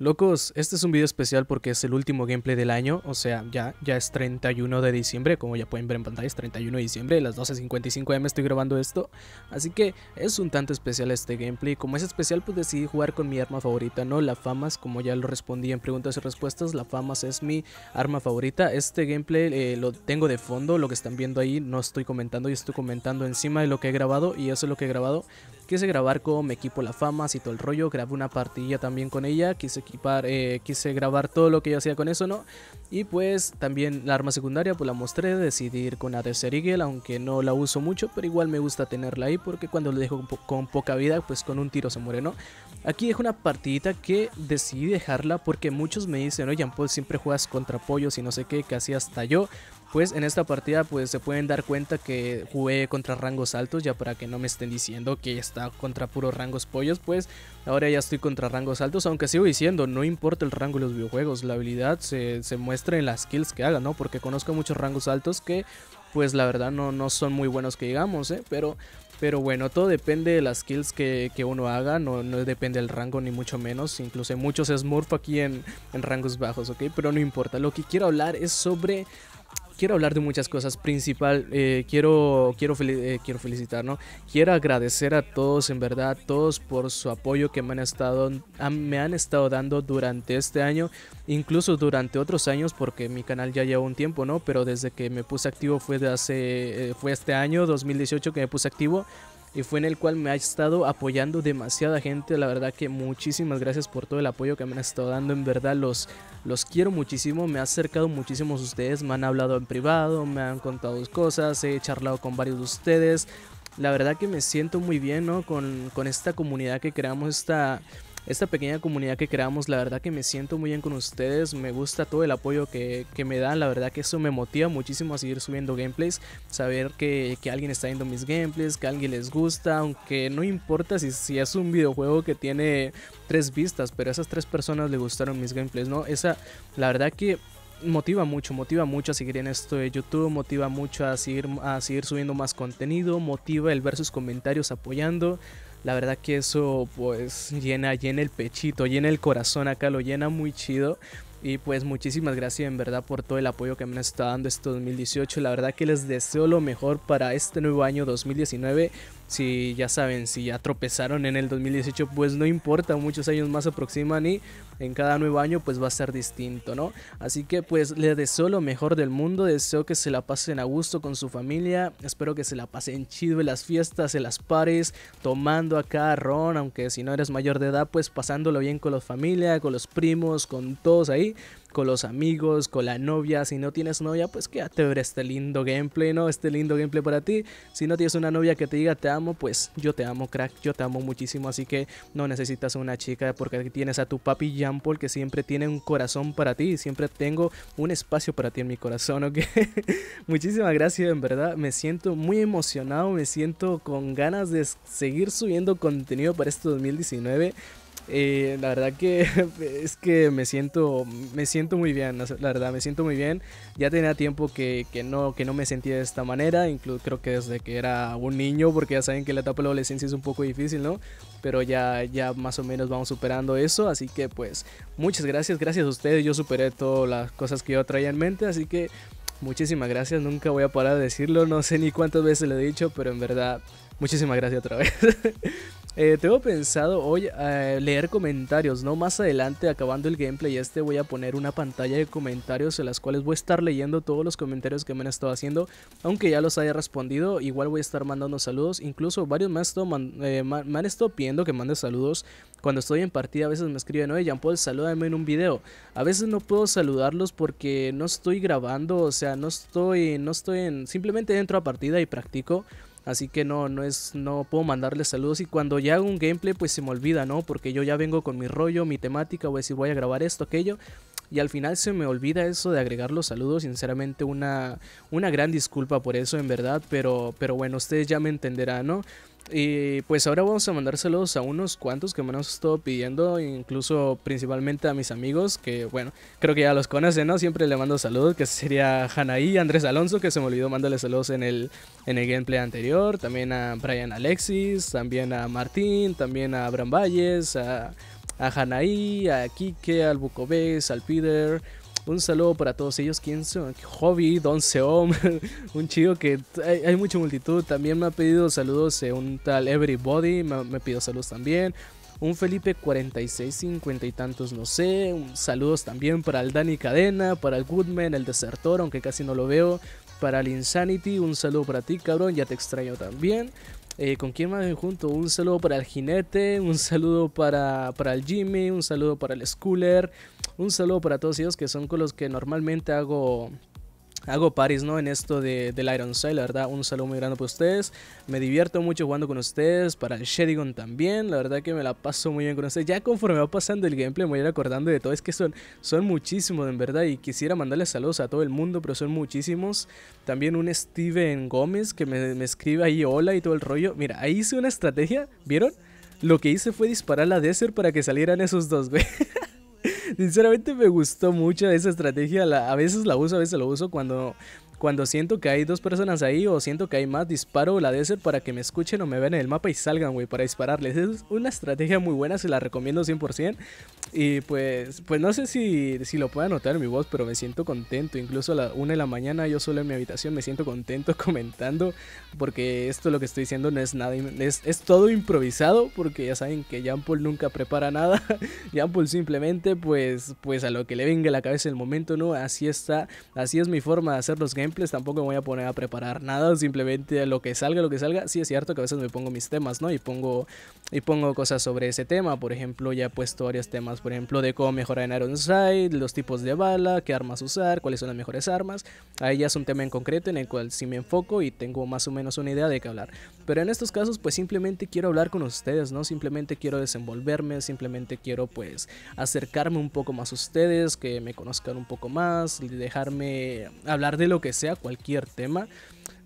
Locos, este es un video especial porque es el último gameplay del año, o sea, ya es 31 de diciembre, como ya pueden ver en pantalla, es 31 de diciembre, a las 12:55 am estoy grabando esto, así que es un tanto especial este gameplay. Como es especial, pues decidí jugar con mi arma favorita, ¿no? La FAMAS, como ya lo respondí en preguntas y respuestas, la FAMAS es mi arma favorita. Este gameplay lo tengo de fondo, lo que están viendo ahí, no estoy comentando, yo estoy comentando encima de lo que he grabado, y eso es lo que he grabado. Quise grabar con mi equipo la FAMAS y todo el rollo, grabé una partidilla también con ella, quise grabar todo lo que yo hacía con eso, ¿no? Y pues también la arma secundaria pues la mostré, decidí ir con la Desert Eagle, aunque no la uso mucho, pero igual me gusta tenerla ahí porque cuando lo dejo con poca vida, pues con un tiro se muere, ¿no? Aquí dejo una partidita que decidí dejarla porque muchos me dicen, oye, Ampol, siempre juegas contra pollos y no sé qué, casi hasta yo. Pues en esta partida pues se pueden dar cuenta que jugué contra rangos altos, ya para que no me estén diciendo que está contra puros rangos pollos, pues ahora ya estoy contra rangos altos, aunque sigo diciendo, no importa el rango de los videojuegos, la habilidad se muestra en las kills que hagan, ¿no? Porque conozco muchos rangos altos que pues la verdad no son muy buenos que digamos, ¿eh? Pero bueno, todo depende de las kills que uno haga, no depende del rango ni mucho menos, incluso hay muchos smurf aquí en rangos bajos, ¿ok? Pero no importa, lo que quiero hablar es sobre... Quiero hablar de muchas cosas, principal, quiero felicitar, ¿no? Quiero agradecer a todos, en verdad, todos por su apoyo que me han estado dando durante este año, incluso durante otros años, porque mi canal ya lleva un tiempo, ¿no? Pero desde que me puse activo fue este año, 2018, que me puse activo. Y fue en el cual me ha estado apoyando demasiada gente, la verdad que muchísimas gracias por todo el apoyo que me han estado dando, en verdad los quiero muchísimo, me ha acercado muchísimo a ustedes, me han hablado en privado, me han contado cosas, he charlado con varios de ustedes, la verdad que me siento muy bien, ¿no? con esta comunidad que creamos, esta pequeña comunidad que creamos, la verdad que me siento muy bien con ustedes, me gusta todo el apoyo que me dan, la verdad que eso me motiva muchísimo a seguir subiendo gameplays, saber que alguien está viendo mis gameplays, que a alguien les gusta, aunque no importa si es un videojuego que tiene 3 vistas, pero a esas 3 personas le gustaron mis gameplays, ¿no? Esa, la verdad que... Motiva mucho a seguir en esto de YouTube, motiva mucho a seguir subiendo más contenido, motiva el ver sus comentarios apoyando, la verdad que eso pues llena el pechito, llena el corazón acá, lo llena muy chido. Y pues muchísimas gracias en verdad por todo el apoyo que me han estado dando este 2018, la verdad que les deseo lo mejor para este nuevo año 2019, si ya saben, si ya tropezaron en el 2018 pues no importa, muchos años más se aproximan y en cada nuevo año pues va a ser distinto, ¿no? Así que pues les deseo lo mejor del mundo, deseo que se la pasen a gusto con su familia, espero que se la pasen chido en las fiestas, en las parties, tomando acá ron, aunque si no eres mayor de edad pues pasándolo bien con la familia, con los primos, con todos ahí, con los amigos, con la novia. Si no tienes novia, pues quédate a ver este lindo gameplay, ¿no? Este lindo gameplay para ti. Si no tienes una novia que te diga te amo, pues yo te amo, crack, yo te amo muchísimo, así que no necesitas una chica porque aquí tienes a tu papi Jean-Paul, que siempre tiene un corazón para ti, siempre tengo un espacio para ti en mi corazón, ¿ok? Muchísimas gracias, en verdad, me siento muy emocionado, me siento con ganas de seguir subiendo contenido para este 2019. La verdad que es que me siento muy bien, la verdad, me siento muy bien. Ya tenía tiempo que no me sentía de esta manera, incluso creo que desde que era un niño, porque ya saben que la etapa de la adolescencia es un poco difícil, ¿no? Pero ya más o menos vamos superando eso, así que pues muchas gracias, gracias a ustedes, yo superé todas las cosas que yo traía en mente, así que muchísimas gracias, nunca voy a parar de decirlo, no sé ni cuántas veces lo he dicho, pero en verdad, muchísimas gracias otra vez. Tengo pensado hoy leer comentarios, ¿no? Más adelante, acabando el gameplay este, voy a poner una pantalla de comentarios en las cuales voy a estar leyendo todos los comentarios que me han estado haciendo, aunque ya los haya respondido, igual voy a estar mandando saludos, incluso varios me han estado pidiendo que mande saludos. Cuando estoy en partida a veces me escriben, oye, Jean Paul, salúdame en un video, a veces no puedo saludarlos porque no estoy grabando, o sea, simplemente entro a partida y practico. Así que no puedo mandarles saludos y cuando ya hago un gameplay pues se me olvida, ¿no? Porque yo ya vengo con mi rollo, mi temática, voy a decir voy a grabar esto, aquello. Y al final se me olvida eso de agregar los saludos, sinceramente una gran disculpa por eso en verdad, pero bueno, ustedes ya me entenderán, ¿no? Y pues ahora vamos a mandar saludos a unos cuantos que me han estado pidiendo, incluso principalmente a mis amigos, que bueno, creo que ya los conocen, ¿no? Siempre le mando saludos, que sería Hanaí, Andrés Alonso, que se me olvidó mandarle saludos en el gameplay anterior, también a Brian Alexis, también a Martín, también a Abraham Valles, a a Hanaí, a Kike, al Bucobés, al Peter. Un saludo para todos ellos. ¿Quién son? Hobby, Don Seom, un chido que hay mucha multitud. También me ha pedido saludos un tal Everybody, me pidió saludos también. Un Felipe 46, 50 y tantos, no sé. Saludos también para el Dani Cadena, para el Goodman, el Desertor, aunque casi no lo veo. Para el Insanity, un saludo para ti, cabrón, ya te extraño también. ¿Con quién más me junto? Un saludo para el Jinete, un saludo para el Jimmy, un saludo para el Schooler, un saludo para todos ellos que son con los que normalmente hago paris, ¿no? En esto del Ironside, la verdad, un saludo muy grande para ustedes. Me divierto mucho jugando con ustedes. Para el Shedigon también, la verdad que me la paso muy bien con ustedes. Ya conforme va pasando el gameplay me voy a ir acordando de todo. Es que son muchísimos, en verdad. Y quisiera mandarles saludos a todo el mundo, pero son muchísimos. También un Steven Gómez que me escribe ahí hola y todo el rollo. Mira, ahí hice una estrategia, ¿vieron? Lo que hice fue disparar la Desert para que salieran esos dos, güey. Sinceramente me gustó mucho esa estrategia, a veces la uso, a veces lo uso cuando siento que hay dos personas ahí o siento que hay más, disparo la Desert para que me escuchen o me vean en el mapa y salgan, güey, para dispararles. Es una estrategia muy buena, se la recomiendo 100%. Y pues no sé si lo puedo anotar en mi voz, pero me siento contento. Incluso a la 1 de la mañana yo solo en mi habitación me siento contento comentando, porque esto lo que estoy diciendo no es nada, es todo improvisado, porque ya saben que Jean-Paul nunca prepara nada. Jean-Paul simplemente pues a lo que le venga a la cabeza en el momento, ¿no? Así es mi forma de hacer los gameplays. Tampoco me voy a poner a preparar nada, simplemente lo que salga. Sí es cierto que a veces me pongo mis temas, ¿no? Y pongo cosas sobre ese tema. Por ejemplo, ya he puesto varios temas, por ejemplo, de cómo mejorar en Ironside, los tipos de bala, qué armas usar, cuáles son las mejores armas. Ahí ya es un tema en concreto en el cual sí me enfoco y tengo más o menos una idea de qué hablar. Pero en estos casos pues simplemente quiero hablar con ustedes, ¿no? Simplemente quiero desenvolverme, simplemente quiero pues acercarme un poco más a ustedes, que me conozcan un poco más y dejarme hablar de lo que sea, cualquier tema.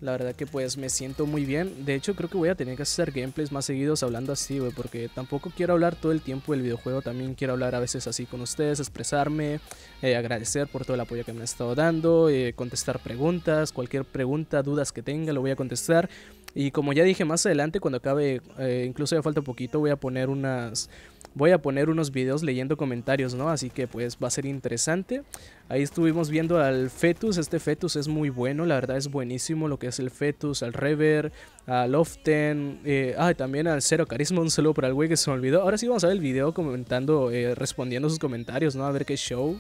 La verdad que pues me siento muy bien. De hecho creo que voy a tener que hacer gameplays más seguidos hablando así, güey, porque tampoco quiero hablar todo el tiempo del videojuego. También quiero hablar a veces así con ustedes, expresarme, agradecer por todo el apoyo que me han estado dando, contestar preguntas, cualquier pregunta, dudas que tenga, lo voy a contestar. Y como ya dije, más adelante cuando acabe, incluso ya falta poquito, voy a poner unos videos leyendo comentarios, ¿no? Así que pues va a ser interesante. Ahí estuvimos viendo al Fetus. Este Fetus es muy bueno, la verdad es buenísimo lo que es el Fetus, al Rever, al Often, también al Cero Carisma. Un saludo para el güey que se me olvidó. Ahora sí vamos a ver el video comentando, respondiendo sus comentarios, ¿no? A ver qué show.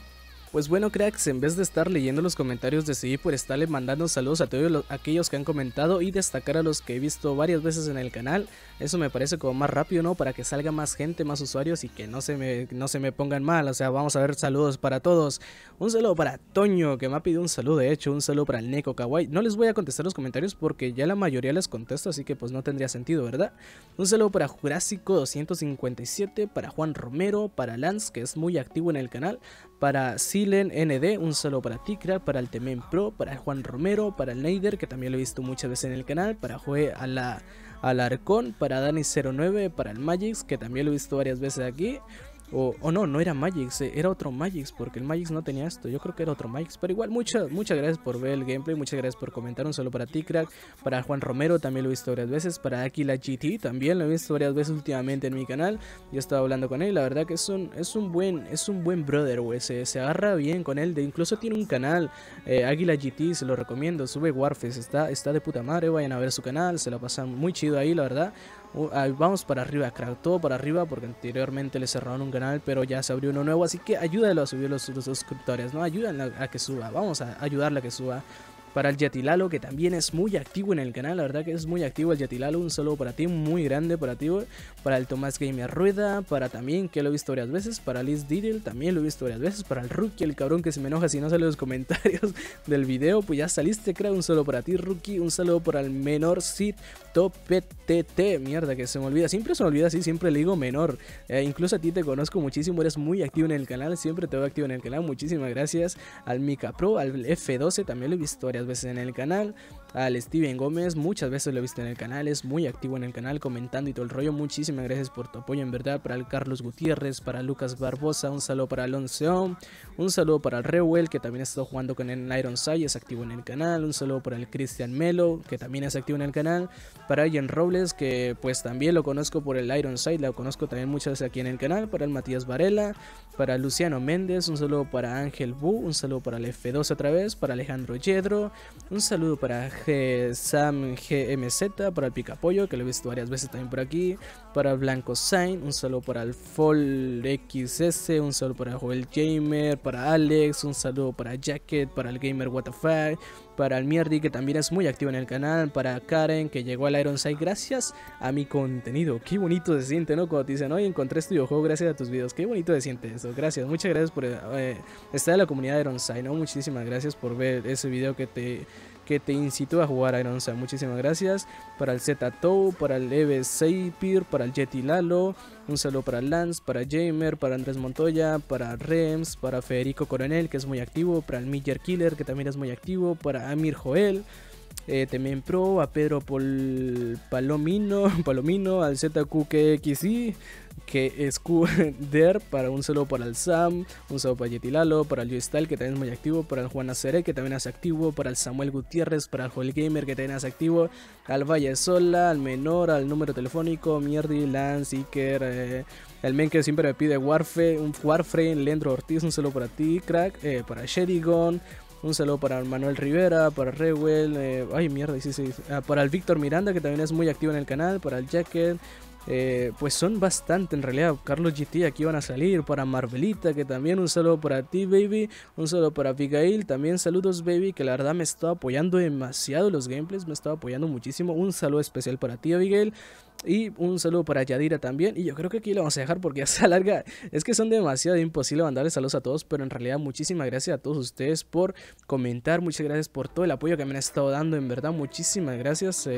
Pues bueno, cracks, en vez de estar leyendo los comentarios decidí por estarle mandando saludos a todos aquellos que han comentado y destacar a los que he visto varias veces en el canal. Eso me parece como más rápido, ¿no? Para que salga más gente, más usuarios y que no se me pongan mal. O sea, vamos a ver saludos para todos. Un saludo para Toño, que me ha pedido un saludo, de hecho. Un saludo para el Neko Kawaii. No les voy a contestar los comentarios porque ya la mayoría les contesto, así que pues no tendría sentido, ¿verdad? Un saludo para Jurásico 257, para Juan Romero, para Lance, que es muy activo en el canal, para Silen ND, un saludo para Tikra, para el Temen Pro, para Juan Romero, para el Neider, que también lo he visto muchas veces en el canal, para Joe Alarcón, para Dani09, para el Magix, que también lo he visto varias veces aquí. No era Magix, era otro Magix, porque el Magix no tenía esto, yo creo que era otro Magix. Pero igual, muchas gracias por ver el gameplay, muchas gracias por comentar. Un saludo para ti, crack, para Juan Romero, también lo he visto varias veces, para Aquila GT, también lo he visto varias veces últimamente en mi canal. Yo estaba hablando con él, la verdad que es un buen brother, güey, se agarra bien con él, incluso tiene un canal, Aquila GT, se lo recomiendo, sube Warfest, está de puta madre, vayan a ver su canal, se la pasan muy chido ahí, la verdad. Vamos para arriba, crack, todo para arriba, porque anteriormente le cerraron un canal, pero ya se abrió uno nuevo, así que ayúdalo a subir los suscriptores, ¿no? Ayúdalo a que suba, vamos a ayudarle a que suba. Para el Yatilalo, que también es muy activo en el canal, la verdad que es muy activo el Yatilalo, un saludo para ti, muy grande para ti. Para el Tomás Gamer Rueda, para también, que lo he visto varias veces, para Liz Diddle, también lo he visto varias veces, para el Rookie, el cabrón que se me enoja si no sale los comentarios del video, pues ya saliste, creo, un saludo para ti, Rookie, un saludo para el Menor Cid TopeTT, mierda que se me olvida, siempre se me olvida así, siempre le digo menor, incluso a ti te conozco muchísimo, eres muy activo en el canal, siempre te veo activo en el canal, muchísimas gracias. Al Mika Pro, al F12, también lo he visto varias varias veces en el canal. Al Steven Gómez, muchas veces lo he visto en el canal, es muy activo en el canal comentando y todo el rollo. Muchísimas gracias por tu apoyo, en verdad. Para el Carlos Gutiérrez, para Lucas Barbosa, un saludo para Alonso, un saludo para el Reuel, que también ha estado jugando con el Ironside, es activo en el canal. Un saludo para el Cristian Melo, que también es activo en el canal. Para Ian Robles, que pues también lo conozco por el Ironside, lo conozco también muchas veces aquí en el canal. Para el Matías Varela, para Luciano Méndez, un saludo para Ángel Bu, un saludo para el F2 otra vez, para Alejandro Yedro, un saludo para Sam GMZ, para el Picapollo, que lo he visto varias veces también por aquí, para Blanco Sain, un saludo para el Fol XS, un saludo para Joel Gamer, para Alex, un saludo para Jacket, para el Gamer WTF, para el Mierdi, que también es muy activo en el canal, para Karen, que llegó al Ironside gracias a mi contenido. Qué bonito se siente, ¿no? Cuando te dicen, oye, encontré este videojuego gracias a tus videos, qué bonito se siente eso. Gracias, muchas gracias por estar en la comunidad de Ironside, ¿no? Muchísimas gracias por ver ese video que te incitó a jugar a Ironside. Muchísimas gracias. Para el ZTOW, para el EB Seipir, para el Yeti Lalo, un saludo para Lance, para Jamer, para Andrés Montoya, para Rems, para Federico Coronel, que es muy activo, para el Miller Killer, que también es muy activo, para Amir Joel, también Pro, a Pedro Palomino, al ZQXI, que es QDER, para un saludo para el Sam, un saludo para Yeti Lalo, para el Yoistal, que también es muy activo, para el Juan Aceré, que también es activo, para el Samuel Gutiérrez, para el Joel Gamer, que también es activo, al Valle Sola, al Menor, al número telefónico, Mierdi, Lance, Iker, el men que siempre me pide Warframe, Leandro Ortiz, un saludo para ti, crack, para Sherigon. Un saludo para Manuel Rivera, para Rewell, ay mierda, sí, para el Víctor Miranda, que también es muy activo en el canal, para el Jacket, pues son bastante en realidad. Carlos GT, aquí van a salir, para Marvelita, que también un saludo para ti, baby, un saludo para Abigail, también saludos, baby, que la verdad me está apoyando demasiado los gameplays, me está apoyando muchísimo, un saludo especial para ti, Abigail. Y un saludo para Yadira también. Y yo creo que aquí lo vamos a dejar porque ya se alarga. Es que son demasiado imposible mandarles saludos a todos. Pero en realidad muchísimas gracias a todos ustedes por comentar. Muchas gracias por todo el apoyo que me han estado dando. En verdad muchísimas gracias.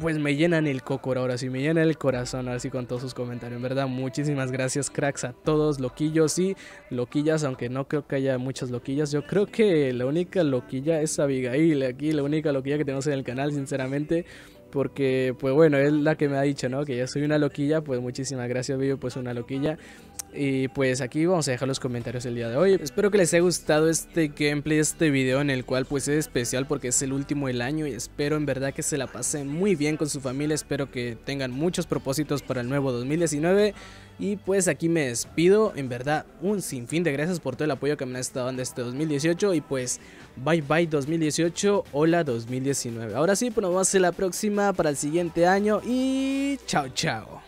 Pues me llenan el cocoro ahora sí, me llenan el corazón ahora sí con todos sus comentarios. En verdad muchísimas gracias, cracks, a todos, loquillos y loquillas. Aunque no creo que haya muchas loquillas. Yo creo que la única loquilla es Abigail. Aquí la única loquilla que tenemos en el canal, sinceramente. Porque, pues bueno, es la que me ha dicho, ¿no? Que yo soy una loquilla, pues muchísimas gracias, Vivo, pues una loquilla. Y pues aquí vamos a dejar los comentarios el día de hoy. Espero que les haya gustado este gameplay, este video en el cual pues es especial porque es el último del año. Y espero en verdad que se la pasen muy bien con su familia. Espero que tengan muchos propósitos para el nuevo 2019. Y pues aquí me despido. En verdad un sinfín de gracias por todo el apoyo que me han estado dando este 2018. Y pues bye bye 2018, hola 2019. Ahora sí, pues nos vemos en la próxima para el siguiente año. Y chao chao.